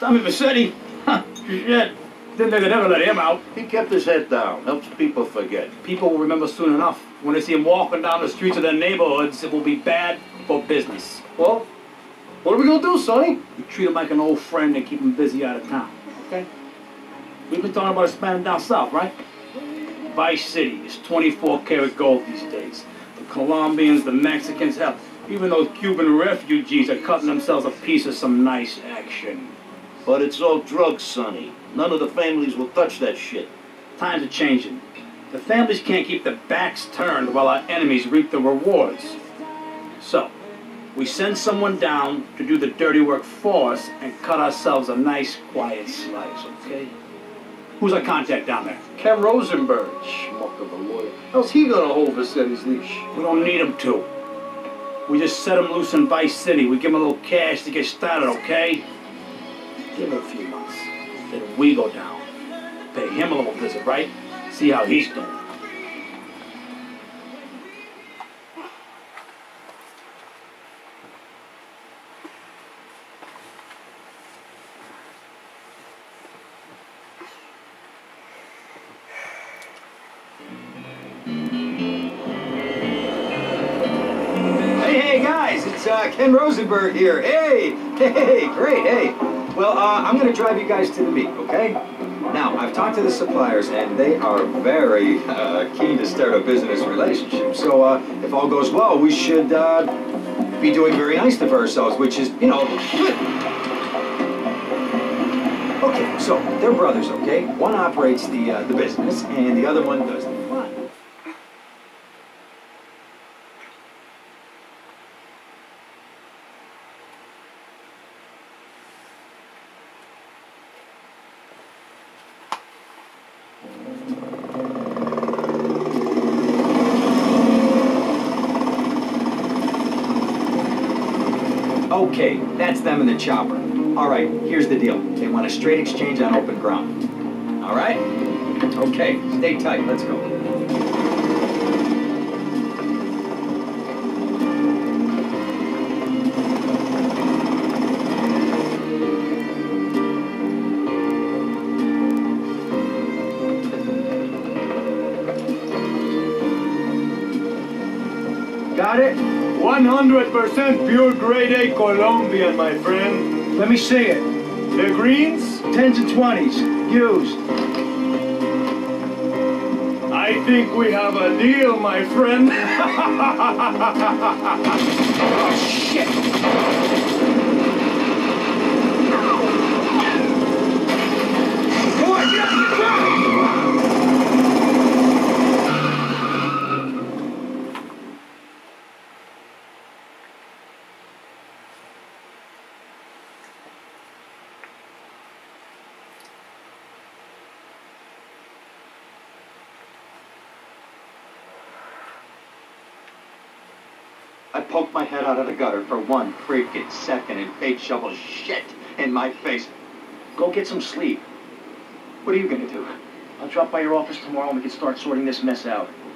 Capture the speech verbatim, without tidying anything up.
Tommy Vicetti, huh, shit, didn't think they'd ever let him out. He kept his head down, helps people forget. People will remember soon enough. When they see him walking down the streets of their neighborhoods, it will be bad for business. Well, what are we gonna do, Sonny? We treat him like an old friend and keep him busy out of town, okay? We've been talking about expanding down south, right? Vice City is twenty-four karat gold these days. The Colombians, the Mexicans, hell, even those Cuban refugees are cutting themselves a piece of some nice action. But it's all drugs, Sonny. None of the families will touch that shit. Times are changing. The families can't keep their backs turned while our enemies reap the rewards. So, we send someone down to do the dirty work for us and cut ourselves a nice, quiet slice, okay? Who's our contact down there? Ken Rosenberg, schmuck of a lawyer. How's he gonna hold Vicetti's leash? We don't need him to. We just set him loose in Vice City. We give him a little cash to get started, okay? Give him a few months, then we go down, pay him a little visit, right? See how he's doing. Hey, hey guys, it's uh, Ken Rosenberg here. Hey, Hey, great, hey. Well, uh, I'm going to drive you guys to the meet, okay? Now, I've talked to the suppliers, and they are very uh, keen to start a business relationship. So, uh, if all goes well, we should uh, be doing very nice to ourselves, which is, you know, good. Okay, so, they're brothers, okay? One operates the, uh, the business, and the other one does the fun. Okay, that's them in the chopper. All right, here's the deal. They want a straight exchange on open ground. All right? Okay, stay tight. Let's go. Got it? one hundred percent pure grade A Colombian, my friend. Let me see it. The greens? Tens and twenties. Used. I think we have a deal, my friend. Oh, shit. I poked my head out of the gutter for one freaking second and fate shoveled shit in my face. Go get some sleep. What are you gonna do? I'll drop by your office tomorrow and we can start sorting this mess out.